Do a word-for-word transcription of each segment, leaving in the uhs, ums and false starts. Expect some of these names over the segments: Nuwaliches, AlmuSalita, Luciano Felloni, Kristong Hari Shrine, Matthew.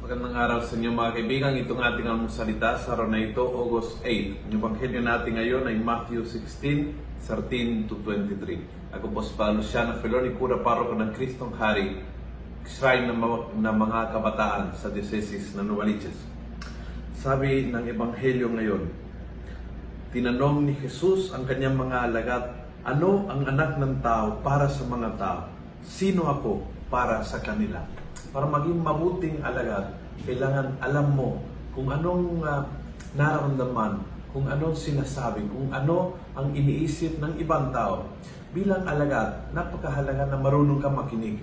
Magandang araw sa inyo mga kaibigan. Itong ating almusalita sa araw na ito, August eighth. Yung Ebanghelyo natin ngayon ay Matthew sixteen, thirteen to twenty-three. Ako po si Luciano Felloni, kura paroko ng Kristong Hari Shrine ng mga, mga kabataan sa diocese na Nuwaliches. Sabi ng Ebanghelyo ngayon, tinanong ni Jesus ang kanyang mga alagad, ano ang anak ng tao para sa mga tao? Sino ako para sa kanila? Para maging mabuting alagad, kailangan alam mo kung anong uh, nararamdaman, kung anong sinasabi, kung ano ang iniisip ng ibang tao. Bilang alagad, napakahalaga na marunong ka makinig.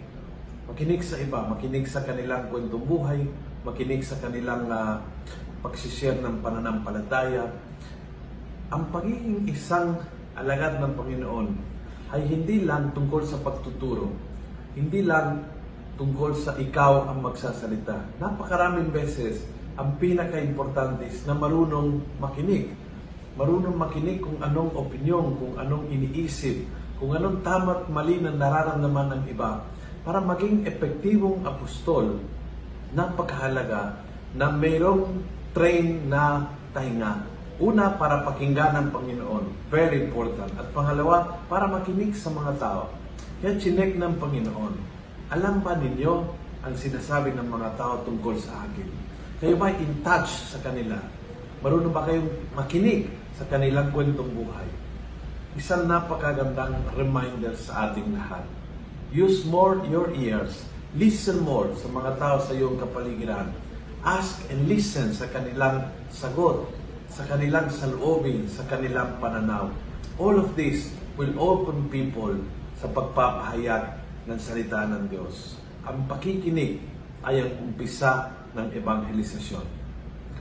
Makinig sa iba, makinig sa kanilang kwentong buhay, makinig sa kanilang uh, pagsishare ng pananampalataya. Ang pagiging isang alagad ng Panginoon ay hindi lang tungkol sa pagtuturo, hindi lang tungkol sa ikaw ang magsasalita. Napakaraming beses, ang pinaka-importante is na marunong makinig. Marunong makinig kung anong opinyon, kung anong iniisip, kung anong tama't mali na nararamdaman ng iba. Para maging epektibong apostol, napakahalaga na mayroong train na tahinga. Una, para pakinggan ng Panginoon. Very important. At pangalawa, para makinig sa mga tao. Kaya chinek ng Panginoon, alam ba ninyo ang sinasabi ng mga tao tungkol sa akin? Kayo ba in touch sa kanila? Marunong ba kayong makinig sa kanilang kwentong buhay? Isang napakagandang reminder sa ating lahat. Use more your ears. Listen more sa mga tao sa iyong kapaligiran. Ask and listen sa kanilang sagot, sa kanilang saloobin, sa kanilang pananaw. All of this will open people sa pagpapahayag ng salita ng Diyos. Ang pakikinig ay ang umpisa ng evangelisasyon.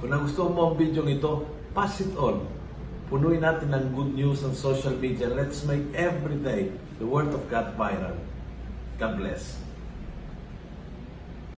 Kung nagustuhan mo ang video ito, pass it on. Punuin natin ng good news on social media. Let's make every day the Word of God viral. God bless.